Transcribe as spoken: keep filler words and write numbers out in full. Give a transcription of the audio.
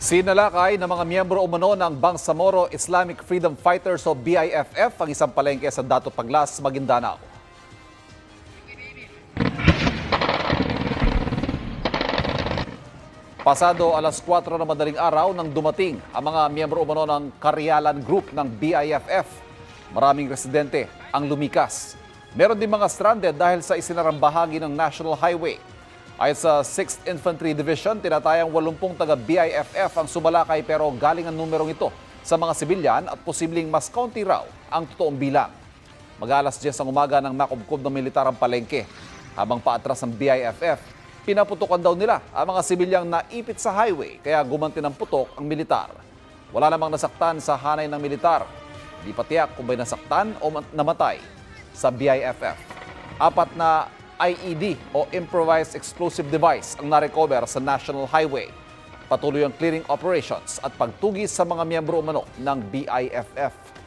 Sinalakay ng mga miyembro umano ng Bangsamoro Islamic Freedom Fighters o B I F F ang isang palengke sa Datu Paglas, Maguindanao. Pasado alas kwatro na madaling araw nang dumating ang mga miyembro umano ng Karyalan Group ng B I F F. Maraming residente ang lumikas. Meron din mga stranded dahil sa isinarang bahagi ng National Highway. Ayon sa sixth Infantry Division, tinatayang eighty taga-B I F F ang sumalakay pero galing ang numerong ito sa mga sibilyan at posibleng mas kaunti raw ang totoong bilang. Mag-alas diyes ang umaga ng nakubkob ng militar ang palengke. Habang paatras ng B I F F, pinaputokan daw nila ang mga sibilyang naipit sa highway kaya gumanti ng putok ang militar. Wala namang nasaktan sa hanay ng militar. Di patiyak kung may nasaktan o namatay sa B I F F. Apat na I E D o Improvised Explosive Device ang narecover sa National Highway. Patuloy ang clearing operations at pagtugis sa mga miyembro umano ng B I F F.